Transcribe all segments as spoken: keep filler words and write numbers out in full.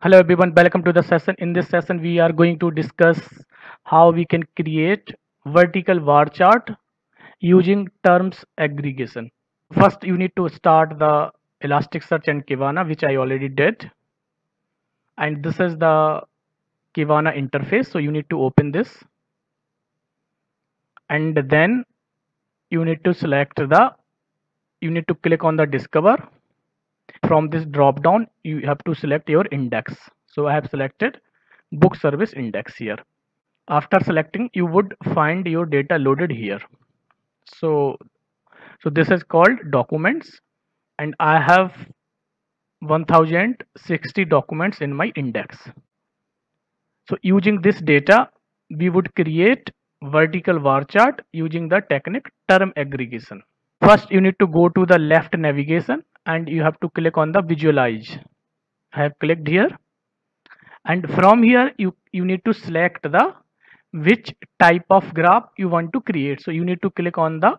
Hello everyone, welcome to the session. In this session we are going to discuss how we can create vertical bar chart using terms aggregation. First you need to start the Elasticsearch and Kibana, which I already did, and this is the Kibana interface, so you need to open this and then you need to select the you need to click on the discover. From this drop down you have to select your index, so I have selected Book Service Index here. After selecting you would find your data loaded here, so so this is called documents, and I have one thousand sixty documents in my index. So using this data we would create vertical bar chart using the technique term aggregation. First you need to go to the left navigation and you have to click on the visualize. I have clicked here, and from here you you need to select the which type of graph you want to create, so you need to click on the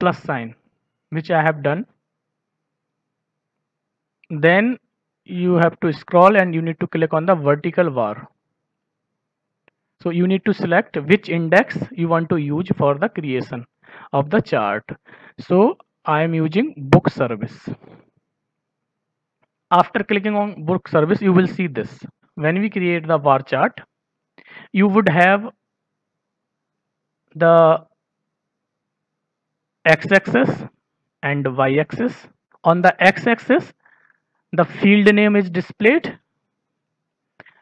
plus sign, which I have done. Then you have to scroll and you need to click on the vertical bar, so you need to select which index you want to use for the creation of the chart. So I am using Book Service. After clicking on Book Service you will see this. When we create the bar chart you would have the x-axis and y-axis. On the x-axis the field name is displayed,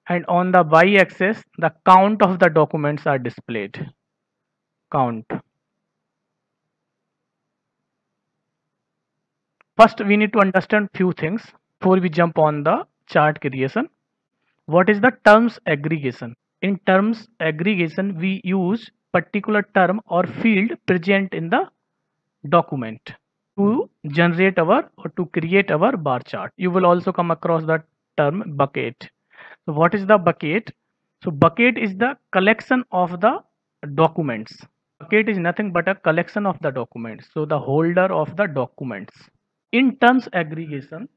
and on the y-axis the count of the documents are displayed. Count. First we need to understand few things before we jump on the chart creation. What is the terms aggregation? In terms aggregation we use particular term or field present in the document to generate our or to create our bar chart. You will also come across the term bucket. So what is the bucket? So bucket is the collection of the documents. Bucket is nothing but a collection of the documents. So the holder of the documents. In terms aggregation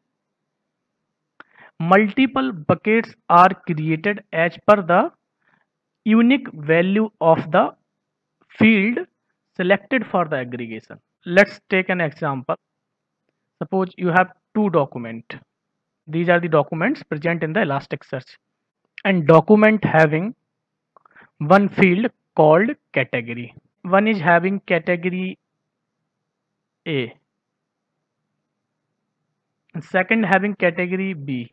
multiple buckets are created as per the unique value of the field selected for the aggregation. Let's take an example. Suppose you have two documents. These are the documents present in the Elasticsearch, and document having one field called category. One is having category A, second having category B,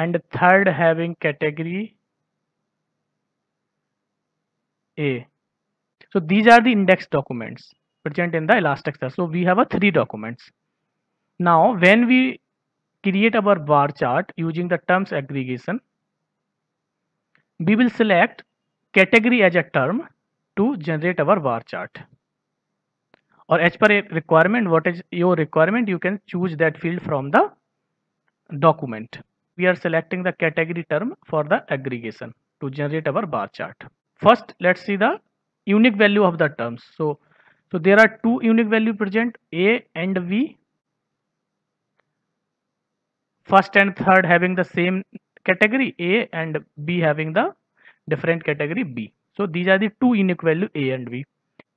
and third having category A. So these are the index documents present in the Elasticsearch. So we have a three documents. Now when we create our bar chart using the terms aggregation we will select category as a term to generate our bar chart, or as per a requirement, what is your requirement, you can choose that field from the document. We are selecting the category term for the aggregation to generate our bar chart. First let's see the unique value of the terms. So so there are two unique value present, A and V. First and third having the same category A, and B having the different category B. So these are the two unique value A and V.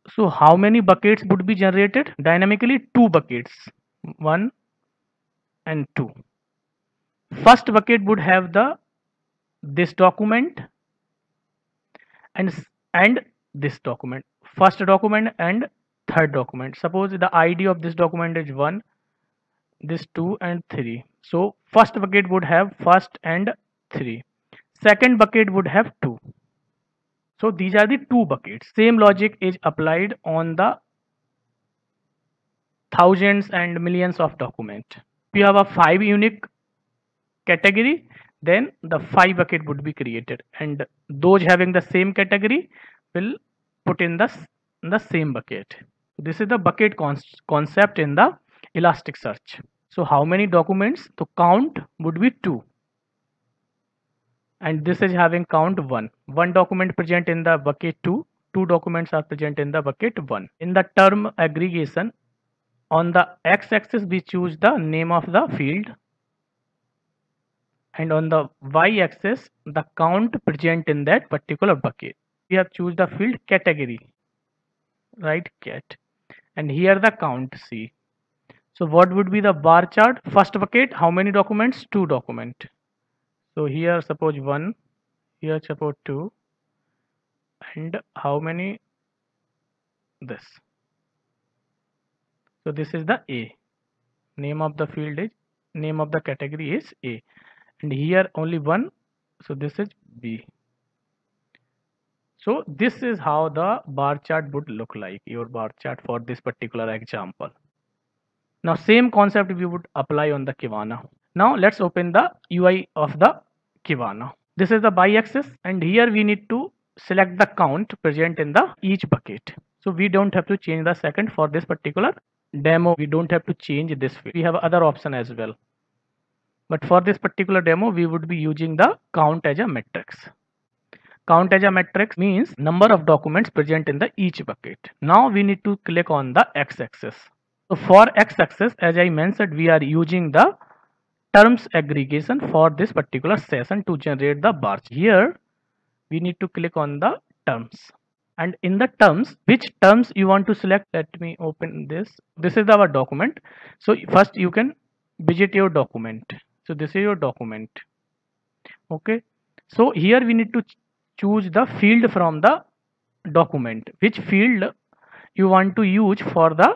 So how many buckets would be generated dynamically? Two buckets, one and two. First bucket would have the this document and and this document, first document and third document. Suppose the I D of this document is one, this two and three. So first bucket would have first and three. Second bucket would have two. So these are the two buckets. Same logic is applied on the thousands and millions of documents. If you have a five unique category, then the five bucket would be created, and those having the same category will put in the, in the same bucket. This is the bucket concept in the Elasticsearch. So how many documents? The count would be two. And this is having count one. One document present in the bucket two. Two documents are present in the bucket one. In the term aggregation, on the x-axis we choose the name of the field. and on the y-axis the count present in that particular bucket. We have choose the field category, right, cat, and here the count C. So what would be the bar chart? First bucket, how many documents? Two document. So here suppose one, here suppose two, and how many? This. So this is the A. Name of the field is, name of the category is A, and here only one, so this is B. So this is how the bar chart would look like, your bar chart for this particular example. Now same concept we would apply on the Kibana. Now let's open the U I of the Kibana. This is the y-axis, and here we need to select the count present in the each bucket. So we don't have to change the second for this particular demo. We don't have to change this field. We have other option as well, but for this particular demo we would be using the count as a matrix. Count as a matrix means number of documents present in the each bucket. Now we need to click on the x-axis. So for x-axis, as I mentioned, we are using the terms aggregation for this particular session to generate the bar. Here we need to click on the terms, and in the terms, which terms you want to select. Let me open this. This is our document. So first you can visit your document. So this is your document. Okay. So here we need to choose the field from the document, which field you want to use for the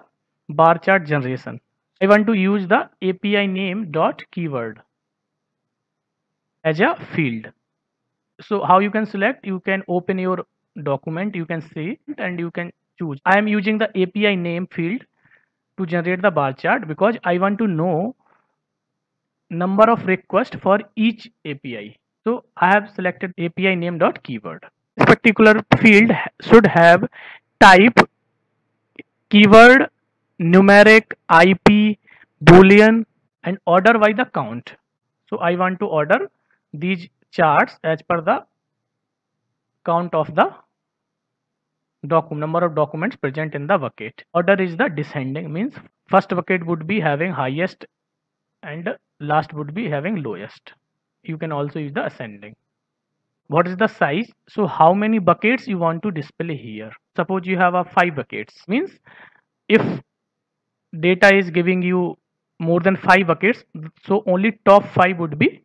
bar chart generation. I want to use the A P I name dot keyword as a field. So how you can select? You can open your document, you can see it, and you can choose. I am using the A P I name field to generate the bar chart because I want to know number of requests for each A P I. So I have selected A P I name dot keyword. This particular field should have type keyword, numeric, I P, boolean, and order by the count. So I want to order these charts as per the count of the document, number of documents present in the bucket. Order is the descending, means first bucket would be having highest and last would be having lowest. You can also use the ascending. What is the size? So how many buckets you want to display here? Suppose you have a five buckets, means if data is giving you more than five buckets, so only top five would be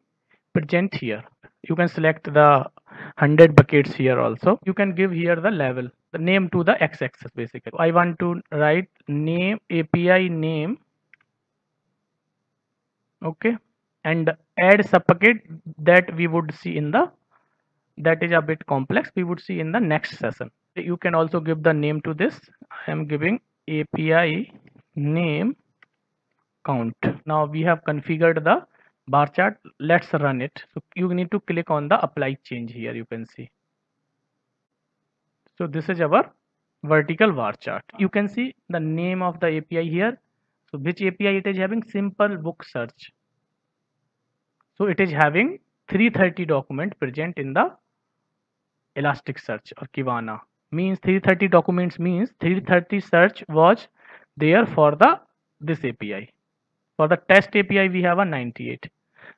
present here. You can select the one hundred buckets here also. You can give here the level, the name to the x-axis basically. I want to write name, A P I name, okay, and add sub-bucket that we would see in the, that is a bit complex, we would see in the next session. You can also give the name to this. I am giving A P I name count. Now we have configured the bar chart. Let's run it. So you need to click on the apply change. Here you can see, so this is our vertical bar chart. You can see the name of the A P I here. So which A P I it is having? Simple book search. So it is having three hundred thirty documents present in the Elasticsearch or Kibana. Means three hundred thirty documents, means three hundred thirty search was there for the this A P I. For the test A P I we have a ninety-eight.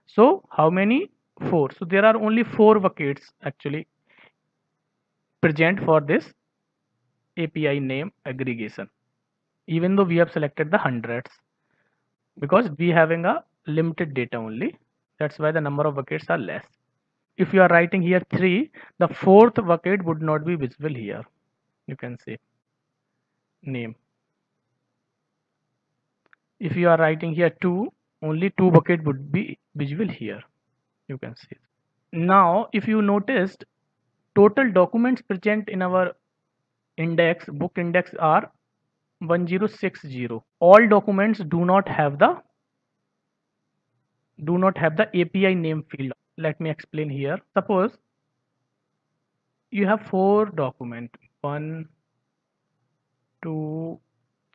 So how many? Four. So there are only four buckets actually present for this A P I name aggregation, even though we have selected the hundreds, because we having a limited data only. That's why the number of buckets are less. If you are writing here three, the fourth bucket would not be visible here. You can see name. If you are writing here two, only two bucket would be visible here. You can see. Now if you noticed, total documents present in our index, book index, are one thousand sixty. All documents do not have the do not have the A P I name field. Let me explain here. Suppose you have four documents, one, two,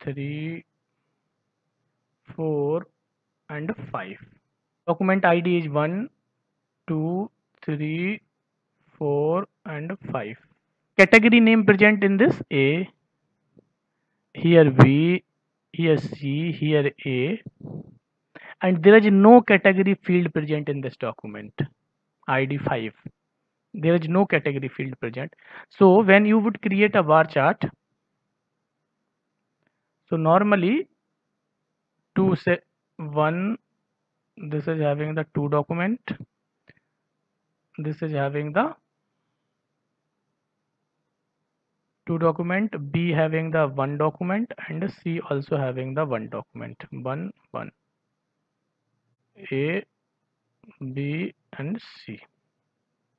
three, four, and five. Document I D is one, two, three, four, and five. Category name present in this A, here B, here C, here A, and there is no category field present in this document I D five. There is no category field present. So when you would create a bar chart, so normally to say one, this is having the two document, this is having the two document, B having the one document, and C also having the one document, one one A, B and C.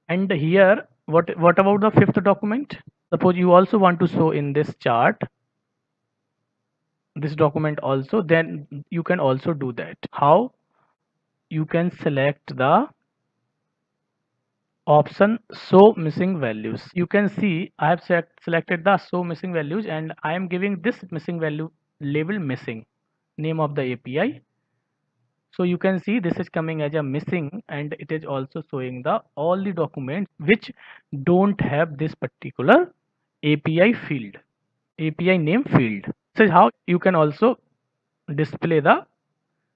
And here what what about the fifth document? Suppose you also want to show in this chart this document also, then you can also do that. How? You can select the option show missing values. You can see I have selected the show missing values, and I am giving this missing value label missing, name of the A P I. So you can see this is coming as a missing, and it is also showing the all the documents which don't have this particular A P I field, A P I name field. So how you can also display the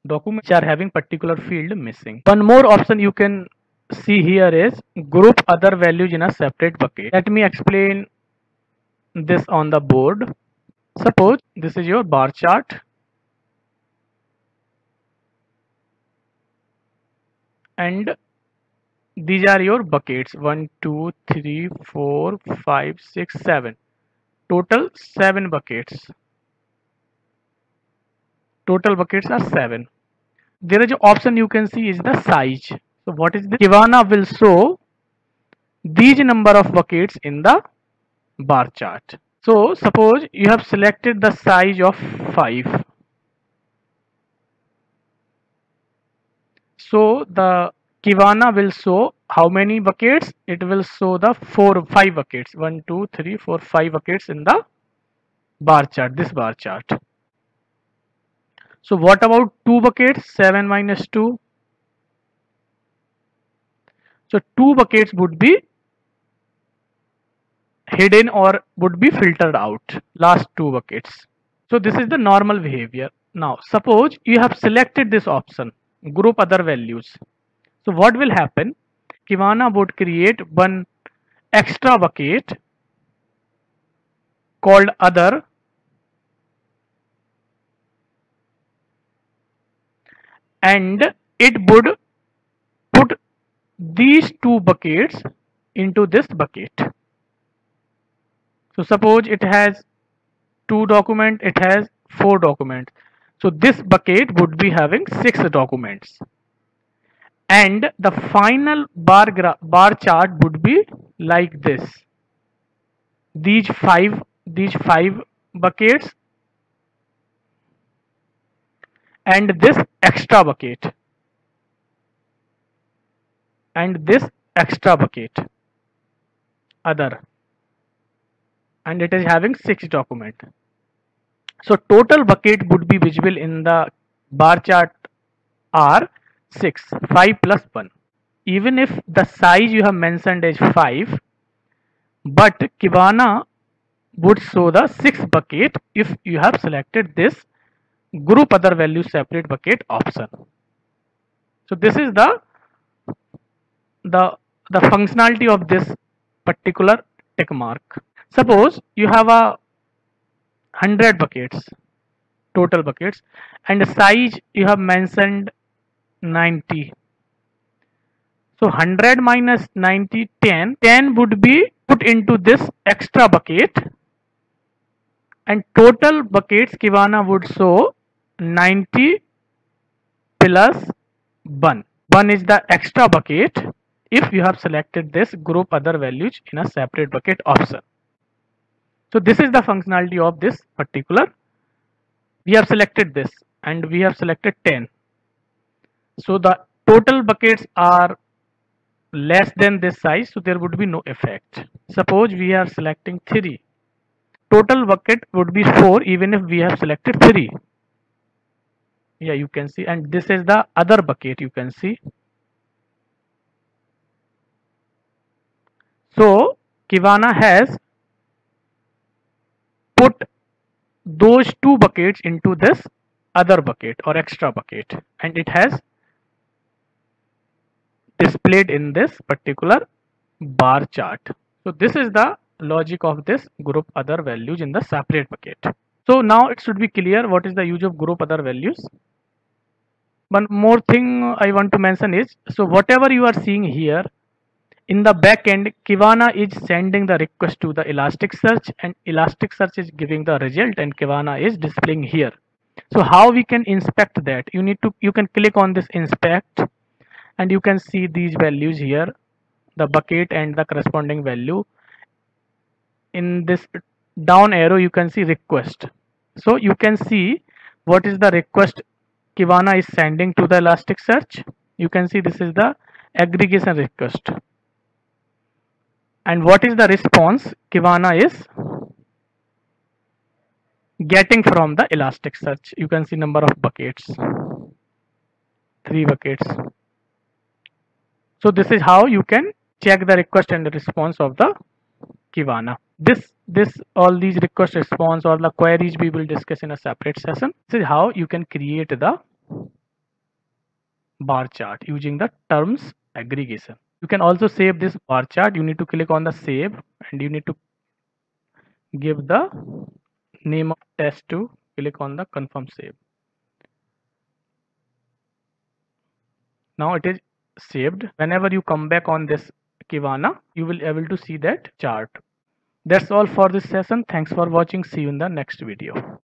documents which are having particular field missing. One more option you can see here is group other values in a separate bucket. Let me explain this on the board. Suppose this is your bar chart, and these are your buckets, one two three four five six seven, total seven buckets. Total buckets are seven. There is an option you can see is the size. So what is the Kibana will show these number of buckets in the bar chart. So suppose you have selected the size of five. So the Kibana will show how many buckets? It will show the four, five buckets. One, two, three, four, five buckets in the bar chart. This bar chart. So what about two buckets? Seven minus two. So two buckets would be hidden or would be filtered out. Last two buckets. So this is the normal behavior. Now suppose you have selected this option, group other values. So what will happen? Kibana would create one extra bucket called other, and it would put these two buckets into this bucket. So suppose it has two document, it has four documents. So this bucket would be having six documents, and the final bar bar chart would be like this. These five, these five buckets, and this extra bucket, and this extra bucket, other, and it is having six document. So total bucket would be visible in the bar chart are six, five plus one. Even if the size you have mentioned is five, but Kibana would show the six bucket if you have selected this group other value separate bucket option. So this is the the the functionality of this particular tick mark. Suppose you have a one hundred buckets, total buckets, and the size you have mentioned ninety. So one hundred minus ninety, ten. ten would be put into this extra bucket, and total buckets Kibana would show ninety plus one. one is the extra bucket if you have selected this group other values in a separate bucket option. So this is the functionality of this particular. We have selected this and we have selected ten. So the total buckets are less than this size, so there would be no effect. Suppose we are selecting three. Total bucket would be four even if we have selected three. Yeah, you can see, and this is the other bucket you can see. So Kibana has put those two buckets into this other bucket or extra bucket, and it has displayed in this particular bar chart. So this is the logic of this group other values in the separate bucket. So now it should be clear what is the use of group other values. One more thing I want to mention is, so whatever you are seeing here in the back end, Kibana is sending the request to the Elasticsearch, and Elasticsearch is giving the result, and Kibana is displaying here. So how we can inspect that? You need to, you can click on this inspect, and you can see these values here, the bucket and the corresponding value. In this down arrow you can see request, so you can see what is the request Kibana is sending to the Elasticsearch. You can see this is the aggregation request, and what is the response Kibana is getting from the Elasticsearch. You can see number of buckets, three buckets. So this is how you can check the request and the response of the Kibana. This, this, all these request response or the queries we will discuss in a separate session. This is how you can create the bar chart using the terms aggregation. You can also save this bar chart. You need to click on the save, and you need to give the name of test two. Click on the confirm save. Now it is saved. Whenever you come back on this Kibana, you will be able to see that chart. That's all for this session. Thanks for watching. See you in the next video.